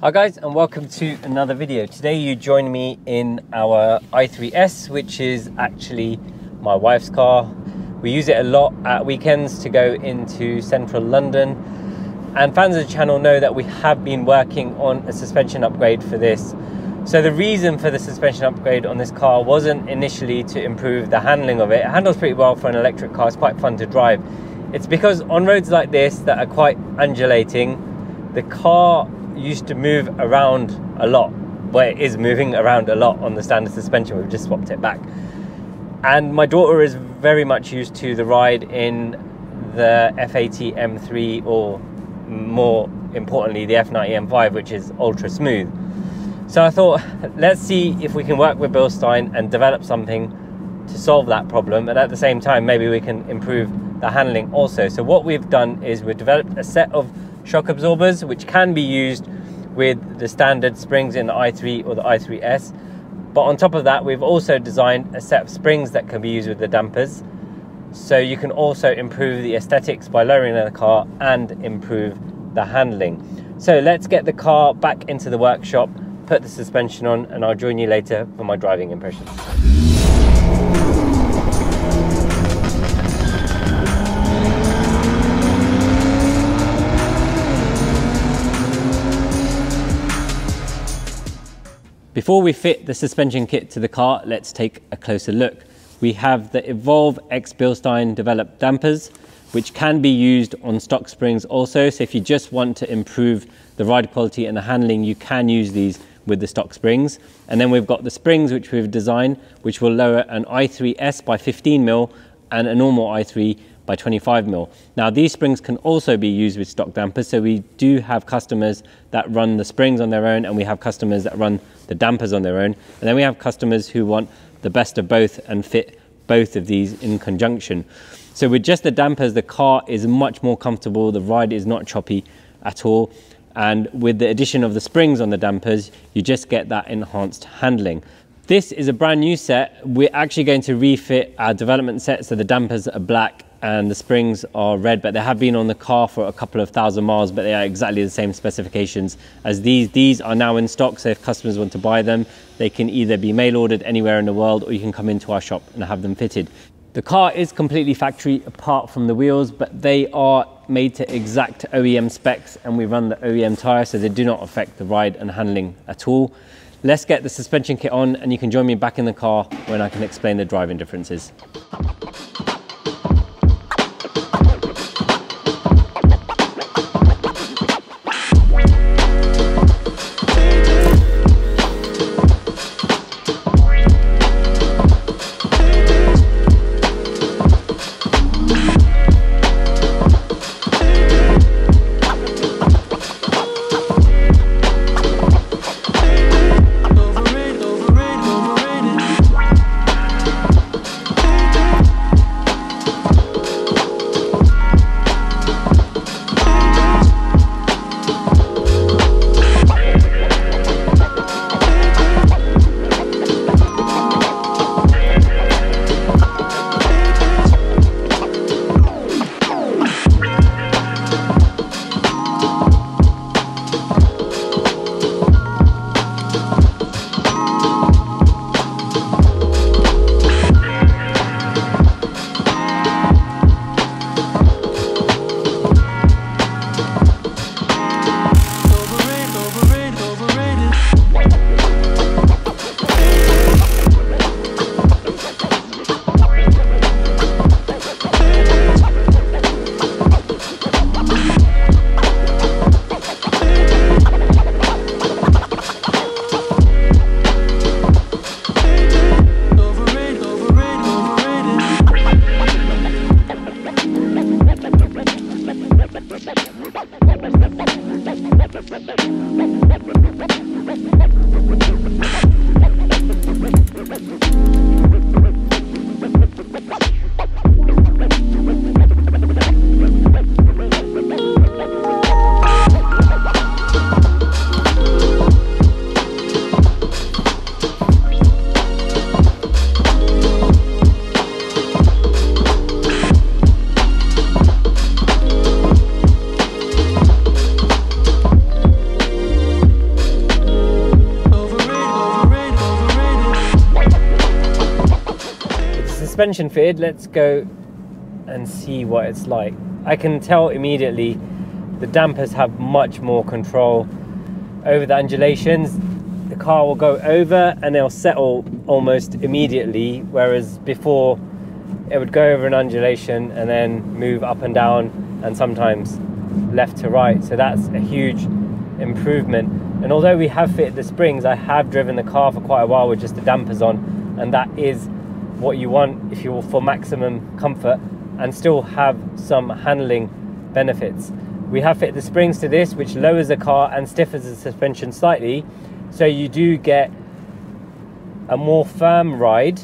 Hi guys, and welcome to another video. Today you join me in our i3s, which is actually my wife's car. We use it a lot at weekends to go into central London, and fans of the channel know that we have been working on a suspension upgrade for this. So the reason for the suspension upgrade on this car wasn't initially to improve the handling of it. It handles pretty well for an electric car, it's quite fun to drive. It's because on roads like this that are quite undulating, the car used to move around a lot. Well, it is moving around a lot on the standard suspension, we've just swapped it back. And my daughter is very much used to the ride in the F80 M3, or more importantly, the F90 M5, which is ultra smooth. So I thought, let's see if we can work with Bilstein and develop something to solve that problem. And at the same time, maybe we can improve the handling also. So what we've done is we've developed a set of shock absorbers which can be used with the standard springs in the i3 or the i3s, but on top of that we've also designed a set of springs that can be used with the dampers, so you can also improve the aesthetics by lowering the car and improve the handling. So let's get the car back into the workshop, put the suspension on, and I'll join you later for my driving impressions. Before we fit the suspension kit to the car, let's take a closer look. We have the Evolve X Bilstein developed dampers, which can be used on stock springs also. So if you just want to improve the ride quality and the handling, you can use these with the stock springs. And then we've got the springs which we've designed, which will lower an i3S by 15mm and a normal i3 by 25mm. Now these springs can also be used with stock dampers, so we do have customers that run the springs on their own, and we have customers that run the dampers on their own, and then we have customers who want the best of both and fit both of these in conjunction. So with just the dampers, the car is much more comfortable, the ride is not choppy at all, and with the addition of the springs on the dampers, you just get that enhanced handling. This is a brand new set. We're actually going to refit our development set, so the dampers are black and the springs are red, but they have been on the car for a couple of thousand miles, but they are exactly the same specifications as these. These are now in stock, so if customers want to buy them, they can either be mail ordered anywhere in the world, or you can come into our shop and have them fitted. The car is completely factory apart from the wheels, but they are made to exact OEM specs, and we run the OEM tyre, so they do not affect the ride and handling at all. Let's get the suspension kit on, and you can join me back in the car when I can explain the driving differences. suspension fitted, let's go and see what it's like. I can tell immediately the dampers have much more control over the undulations. The car will go over and they'll settle almost immediately, whereas before it would go over an undulation and then move up and down and sometimes left to right. So that's a huge improvement. And although we have fitted the springs, I have driven the car for quite a while with just the dampers on, and that is what you want if you're for maximum comfort and still have some handling benefits. We have fitted the springs to this, which lowers the car and stiffens the suspension slightly, so you do get a more firm ride.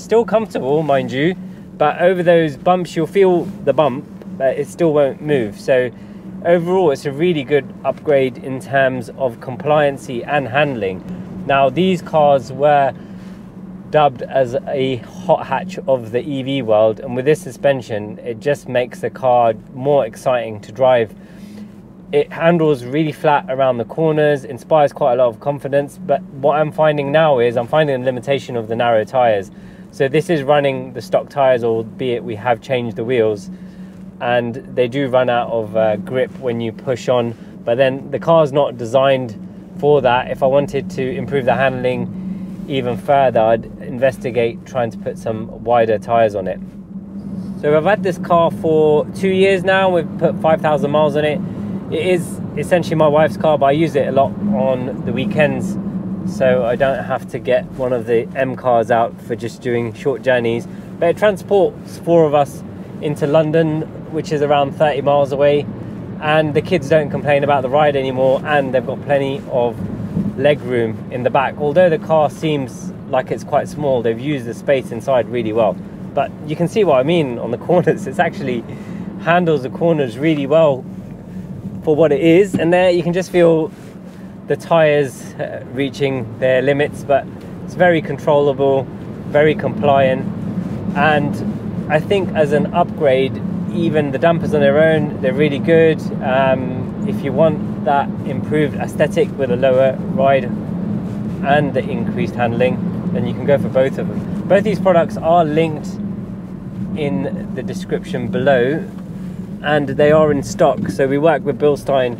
Still comfortable, mind you, but over those bumps you'll feel the bump, but it still won't move. So overall it's a really good upgrade in terms of compliancy and handling. Now, these cars were dubbed as a hot hatch of the EV world, and with this suspension it just makes the car more exciting to drive. It handles really flat around the corners, inspires quite a lot of confidence, but what I'm finding now is I'm finding a limitation of the narrow tyres. So this is running the stock tyres, albeit we have changed the wheels, and they do run out of grip when you push on, but then the car's not designed for that. If I wanted to improve the handling even further, I'd investigate trying to put some wider tyres on it. So I've had this car for 2 years now. We've put 5,000 miles on it. It is essentially my wife's car, but I use it a lot on the weekends, so I don't have to get one of the M cars out for just doing short journeys. But it transports four of us into London, which is around 30 miles away, and the kids don't complain about the ride anymore, and they've got plenty of leg room in the back. Although the car seems like it's quite small, they've used the space inside really well. But you can see what I mean on the corners. It actually handles the corners really well for what it is, and there you can just feel the tires reaching their limits, but it's very controllable, very compliant. And I think as an upgrade, even the dampers on their own, they're really good. If you want that improved aesthetic with a lower ride and the increased handling, then you can go for both of them. Both these products are linked in the description below, and they are in stock. So we work with Bilstein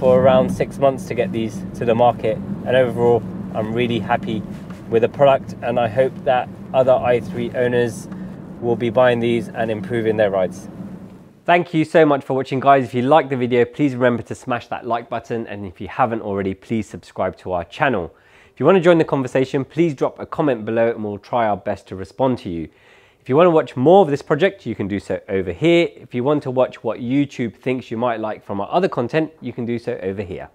for around 6 months to get these to the market, and overall I'm really happy with the product, and I hope that other i3 owners will be buying these and improving their rides. Thank you so much for watching, guys. If you liked the video, please remember to smash that like button, and if you haven't already, please subscribe to our channel. If you want to join the conversation, please drop a comment below and we'll try our best to respond to you. If you want to watch more of this project, you can do so over here. If you want to watch what YouTube thinks you might like from our other content, you can do so over here.